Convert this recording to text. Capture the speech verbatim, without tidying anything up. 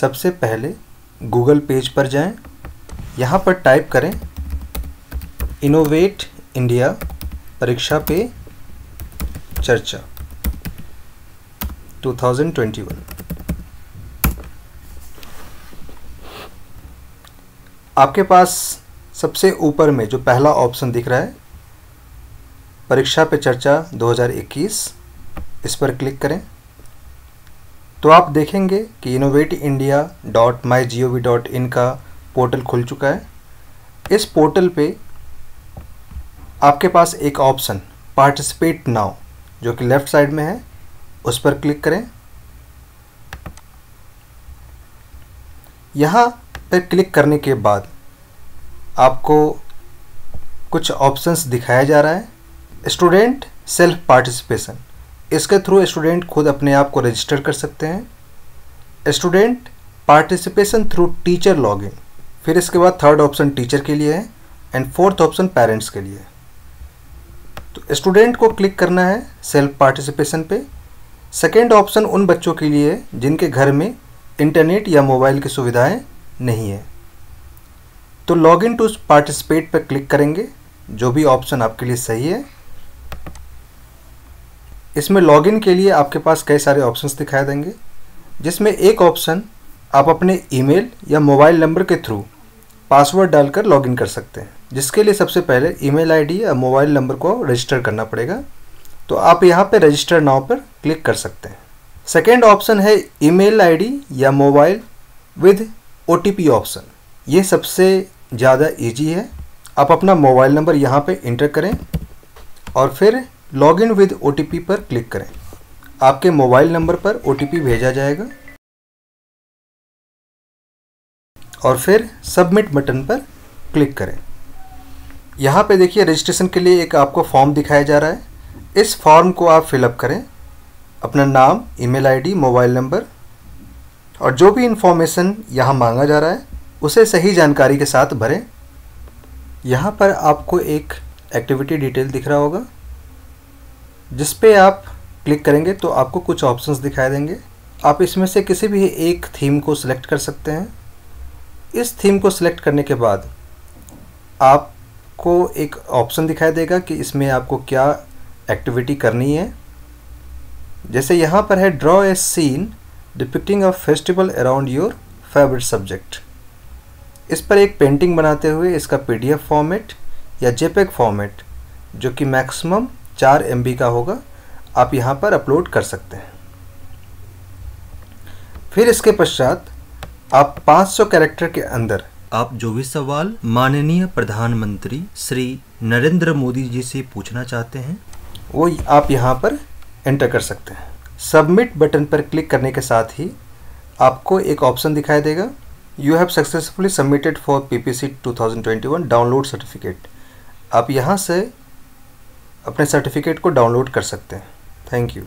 सबसे पहले Google page पर जाएं, यहाँ पर टाइप करें इनोवेट इंडिया परीक्षा पे चर्चा दो हज़ार इक्कीस। आपके पास सबसे ऊपर में जो पहला ऑप्शन दिख रहा है परीक्षा पे चर्चा दो हज़ार इक्कीस, इस पर क्लिक करें तो आप देखेंगे कि innovateindia dot my gov dot in का पोर्टल खुल चुका है। इस पोर्टल पे आपके पास एक ऑप्शन पार्टिसिपेट नाउ जो कि लेफ़्ट साइड में है, उस पर क्लिक करें। यहाँ पर क्लिक करने के बाद आपको कुछ ऑप्शंस दिखाया जा रहा है। स्टूडेंट सेल्फ पार्टिसिपेशन, इसके थ्रू स्टूडेंट खुद अपने आप को रजिस्टर कर सकते हैं। Student participation through teacher login, फिर इसके बाद थर्ड ऑप्शन टीचर के लिए है एंड फोर्थ ऑप्शन पेरेंट्स के लिए। तो स्टूडेंट को क्लिक करना है सेल्फ पार्टिसिपेशन पे। सेकेंड ऑप्शन उन बच्चों के लिए है जिनके घर में इंटरनेट या मोबाइल की सुविधाएं नहीं है। तो लॉगिन टू पार्टिसिपेट पर क्लिक करेंगे, जो भी ऑप्शन आपके लिए सही है। इसमें लॉगिन के लिए आपके पास कई सारे ऑप्शंस दिखाई देंगे, जिसमें एक ऑप्शन आप अपने ईमेल या मोबाइल नंबर के थ्रू पासवर्ड डालकर लॉगिन कर सकते हैं, जिसके लिए सबसे पहले ईमेल आईडी या मोबाइल नंबर को रजिस्टर करना पड़ेगा। तो आप यहाँ पर रजिस्टर नाउ पर क्लिक कर सकते हैं। सेकेंड ऑप्शन है ईमेल आईडी या मोबाइल विद ओटीपी ऑप्शन, ये सबसे ज़्यादा ईजी है। आप अपना मोबाइल नंबर यहाँ पर इंटर करें और फिर लॉगिन विद ओटीपी पर क्लिक करें। आपके मोबाइल नंबर पर ओटीपी भेजा जाएगा और फिर सबमिट बटन पर क्लिक करें। यहाँ पे देखिए रजिस्ट्रेशन के लिए एक आपको फॉर्म दिखाया जा रहा है। इस फॉर्म को आप फिलअप करें, अपना नाम, ईमेल आईडी, मोबाइल नंबर और जो भी इन्फॉर्मेशन यहाँ मांगा जा रहा है उसे सही जानकारी के साथ भरें। यहाँ पर आपको एक एक्टिविटी डिटेल दिख रहा होगा, जिस पे आप क्लिक करेंगे तो आपको कुछ ऑप्शंस दिखाई देंगे। आप इसमें से किसी भी एक थीम को सिलेक्ट कर सकते हैं। इस थीम को सिलेक्ट करने के बाद आपको एक ऑप्शन दिखाई देगा कि इसमें आपको क्या एक्टिविटी करनी है। जैसे यहाँ पर है draw a scene depicting a festival around your favourite subject, इस पर एक पेंटिंग बनाते हुए इसका पीडीएफ फॉर्मेट या जेपेग फॉर्मेट जो कि मैक्सिमम चार एमबी का होगा, आप यहाँ पर अपलोड कर सकते हैं। फिर इसके पश्चात आप पाँच सौ कैरेक्टर के अंदर आप जो भी सवाल माननीय प्रधानमंत्री श्री नरेंद्र मोदी जी से पूछना चाहते हैं वो आप यहाँ पर एंटर कर सकते हैं। सबमिट बटन पर क्लिक करने के साथ ही आपको एक ऑप्शन दिखाई देगा, you have successfully submitted for PPC दो हज़ार इक्कीस डाउनलोड सर्टिफिकेट। आप यहाँ से अपने सर्टिफिकेट को डाउनलोड कर सकते हैं। Thank you.